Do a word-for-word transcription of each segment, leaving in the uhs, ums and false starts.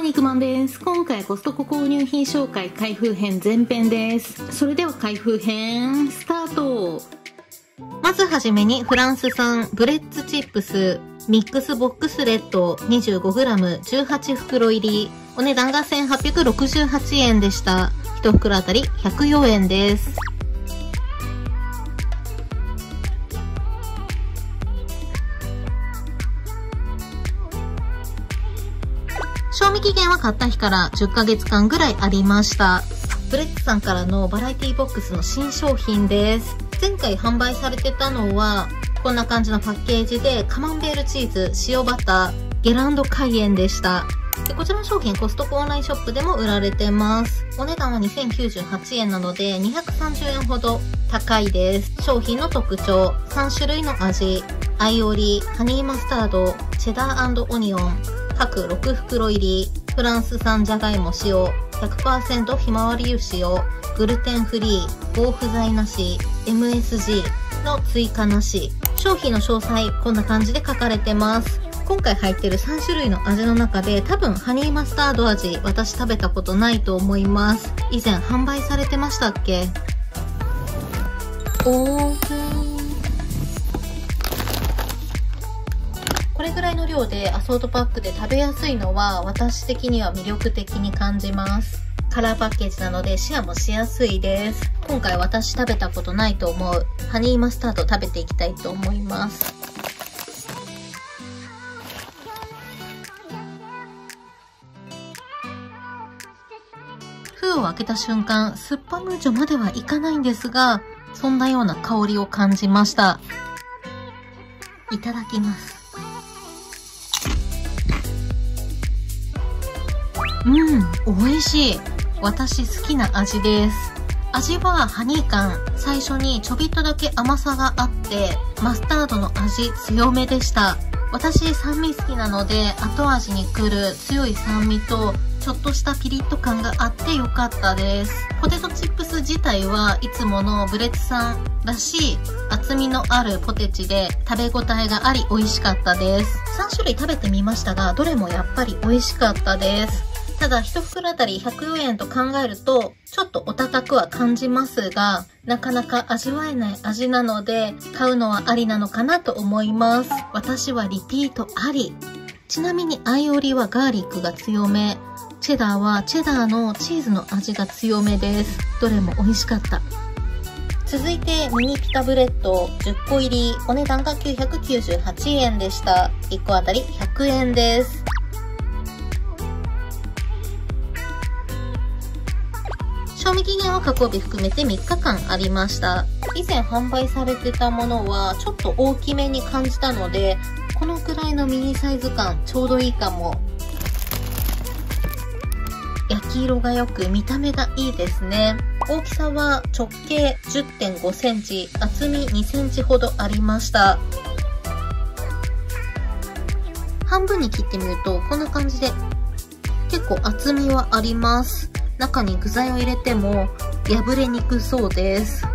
も肉まんです。今回コストコ購入品紹介開封編前編です。それでは開封編スタート。まずはじめにフランス産ブレッツチップスミックスボックスレッド にじゅうごグラムじゅうはち 袋入り、お値段がせんはっぴゃくろくじゅうはちえんでした。いち袋あたりひゃくよえんです。賞味期限は買った日からじゅっかげつかんぐらいありました。ブレッツさんからのバラエティボックスの新商品です。前回販売されてたのはこんな感じのパッケージで、カマンベールチーズ、塩バター、ゲランド海塩でした。でこちらの商品コストコオンラインショップでも売られてます。お値段はにせんきゅうじゅうはちえんなのでにひゃくさんじゅうえんほど高いです。商品の特徴、さんしゅるいの味、アイオリ、ハニーマスタード、チェダー&オニオン、各ろく袋入り、フランス産じゃがいも使用、 ひゃくパーセント ひまわり油使用、グルテンフリー、防腐剤なし、 エムエスジー の追加なし。商品の詳細こんな感じで書かれてます。今回入ってるさんしゅるいの味の中で多分ハニーマスタード味、私食べたことないと思います。以前販売されてましたっけ。おー、これぐらいの量でアソートパックで食べやすいのは私的には魅力的に感じます。カラーパッケージなのでシェアもしやすいです。今回私食べたことないと思うハニーマスタード食べていきたいと思います。封を開けた瞬間、酸っぱムーチョまではいかないんですが、そんなような香りを感じました。いただきます。うん、美味しい。私好きな味です。味はハニー感、最初にちょびっとだけ甘さがあって、マスタードの味強めでした。私酸味好きなので、後味にくる強い酸味とちょっとしたピリッと感があって良かったです。ポテトチップス自体はいつものブレッツさんらしい厚みのあるポテチで、食べ応えがあり美味しかったです。さんしゅるい食べてみましたが、どれもやっぱり美味しかったです。ただいち袋あたりひゃくよえんと考えるとちょっとお高くは感じますが、なかなか味わえない味なので買うのはありなのかなと思います。私はリピートあり。ちなみにアイオリはガーリックが強め、チェダーはチェダーのチーズの味が強めです。どれも美味しかった。続いてミニピタブレッドじゅっこ入り、お値段がきゅうひゃくきゅうじゅうはちえんでした。いっこあたりひゃくえんです。賞味期限は加工日含めてみっかかんありました。以前販売されてたものはちょっと大きめに感じたので、このくらいのミニサイズ感ちょうどいいかも。焼き色が良く見た目がいいですね。大きさは直径 じゅってんごセンチ、厚みにセンチほどありました。半分に切ってみるとこんな感じで結構厚みはあります。中に具材を入れても破れにくそうです。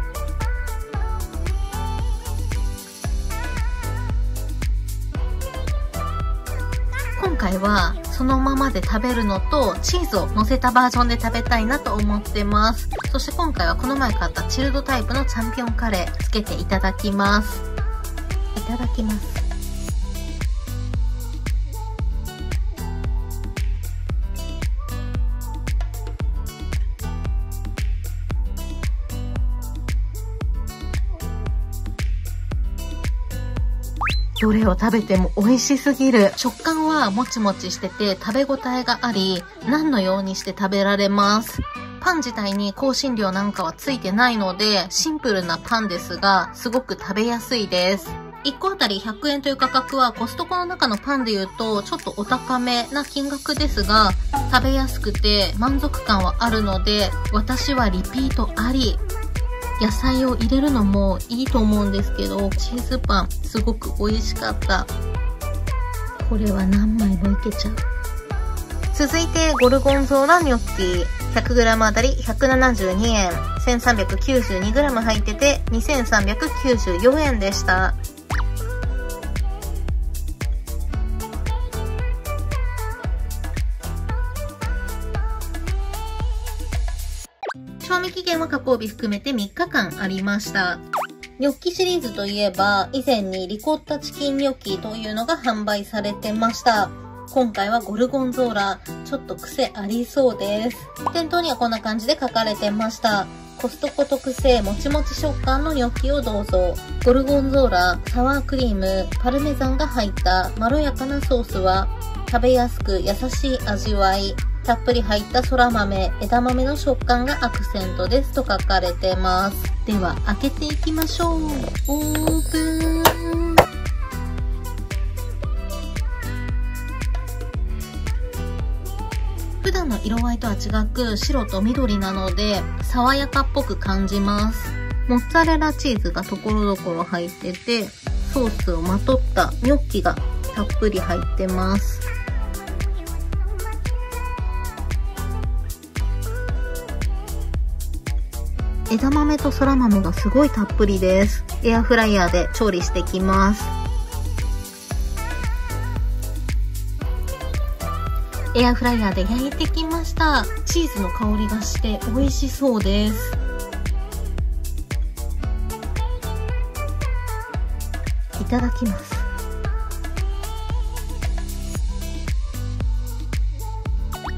今回はそのままで食べるのとチーズをのせたバージョンで食べたいなと思ってます。そして今回はこの前買ったチルドタイプのチャンピオンカレーつけていただきます。いただきます。どれを食べても美味しすぎる。食感はもちもちしてて食べ応えがあり、ナンのようにして食べられます。パン自体に香辛料なんかはついてないのでシンプルなパンですが、すごく食べやすいです。いっこあたりひゃくえんという価格はコストコの中のパンでいうとちょっとお高めな金額ですが、食べやすくて満足感はあるので私はリピートあり。野菜を入れるのもいいと思うんですけど、チーズパンすごく美味しかった。これは何枚もいけちゃう。続いてゴルゴンゾーラニョッキ ひゃくグラム あたりひゃくななじゅうにえん、 せんさんびゃくきゅうじゅうにグラム 入っててにせんさんびゃくきゅうじゅうよえんでした。賞味期限は加工日含めてみっかかんありました。ニョッキシリーズといえば、以前にリコッタチキンニョッキというのが販売されてました。今回はゴルゴンゾーラ、ちょっと癖ありそうです。店頭にはこんな感じで書かれてました。コストコ特製もちもち食感のニョッキをどうぞ。ゴルゴンゾーラ、サワークリーム、パルメザンが入ったまろやかなソースは、食べやすく優しい味わい。たっぷり入ったそら豆、枝豆の食感がアクセントですと書かれてます。では開けていきましょう。オープン。普段の色合いとは違く白と緑なので爽やかっぽく感じます。モッツァレラチーズが所々入ってて、ソースをまとったニョッキがたっぷり入ってます。枝豆とそら豆がすごいたっぷりです。エアフライヤーで調理してきます。エアフライヤーで焼いてきました。チーズの香りがして美味しそうです。いただきます。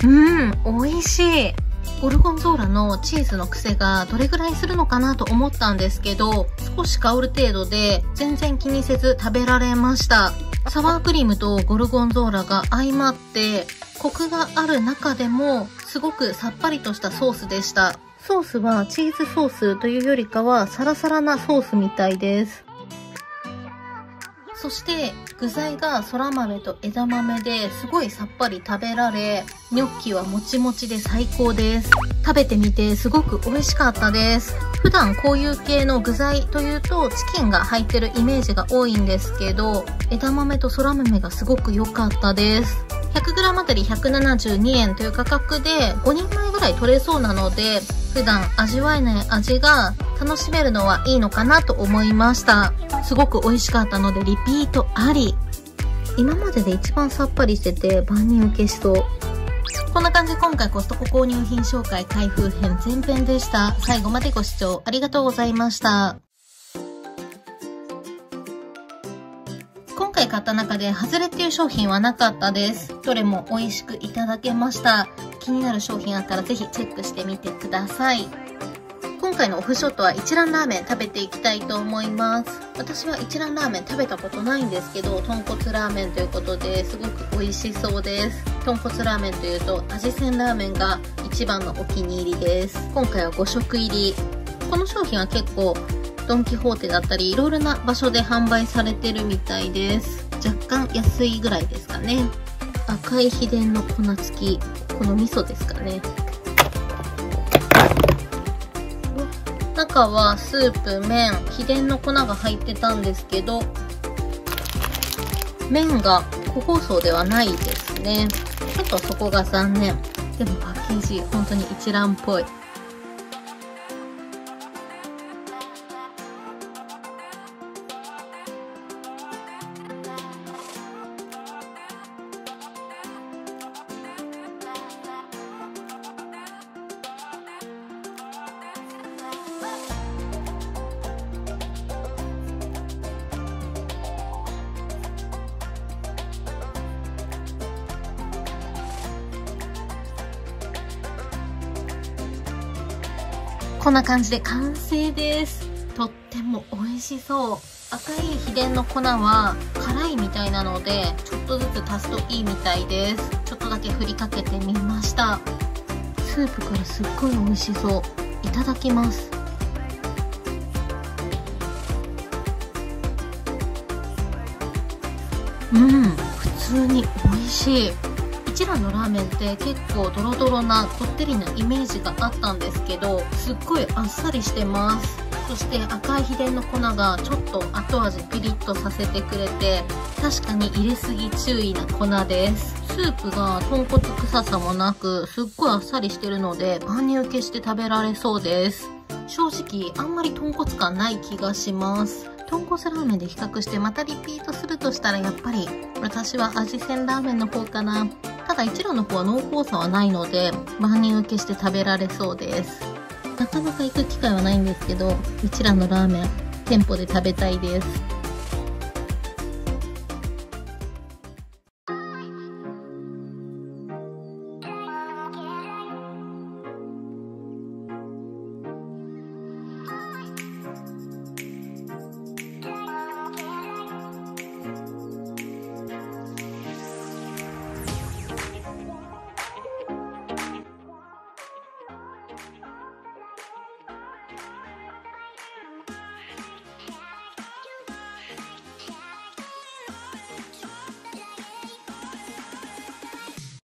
うん、美味しい。ゴルゴンゾーラのチーズの癖がどれぐらいするのかなと思ったんですけど、少し香る程度で全然気にせず食べられました。サワークリームとゴルゴンゾーラが相まって、コクがある中でもすごくさっぱりとしたソースでした。ソースはチーズソースというよりかはサラサラなソースみたいです。そして具材がそら豆と枝豆ですごいさっぱり食べられ、ニョッキはもちもちで最高です。食べてみてすごく美味しかったです。普段こういう系の具材というとチキンが入ってるイメージが多いんですけど、枝豆とそら豆がすごく良かったです。ひゃくグラム あたりひゃくななじゅうにえんという価格でごにんまえぐらい取れそうなので、普段味わえない味が楽しめるのはいいのかなと思いました。すごく美味しかったのでリピートあり。今までで一番さっぱりしてて万人受けしそう。こんな感じで今回コストコ購入品紹介開封編前編でした。最後までご視聴ありがとうございました。今回買った中でハズレっていう商品はなかったです。どれも美味しくいただけました。気になる商品あったらぜひチェックしてみてください。今回のオフショットは一蘭ラーメン食べていきたいと思います。私は一蘭ラーメン食べたことないんですけど、豚骨ラーメンということですごく美味しそうです。豚骨ラーメンというと味仙ラーメンが一番のお気に入りです。今回はごしょく入り。この商品は結構ドン・キホーテだったりいろいろな場所で販売されてるみたいです。若干安いぐらいですかね。赤い秘伝の粉付き、この味噌ですかね。中はスープ、麺、秘伝の粉が入ってたんですけど、麺が個包装ではないですね。ちょっとそこが残念。でもパッケージ本当に一蘭っぽい。こんな感じで完成です。とっても美味しそう。赤い秘伝の粉は辛いみたいなので、ちょっとずつ足すといいみたいです。ちょっとだけ振りかけてみました。スープからすっごい美味しそう。いただきます。うん、普通に美味しい。こちらのラーメンって結構ドロドロなこってりなイメージがあったんですけど、すっごいあっさりしてます。そして赤い秘伝の粉がちょっと後味ピリッとさせてくれて、確かに入れすぎ注意な粉です。スープが豚骨臭さもなく、すっごいあっさりしてるので万人受けして食べられそうです。正直あんまり豚骨感ない気がします。豚骨ラーメンで比較してまたリピートするとしたら、やっぱり私は味仙ラーメンの方かな。ただ一蘭の方は濃厚さはないので万人受けして食べられそうです。なかなか行く機会はないんですけど、うちらのラーメン店舗で食べたいです。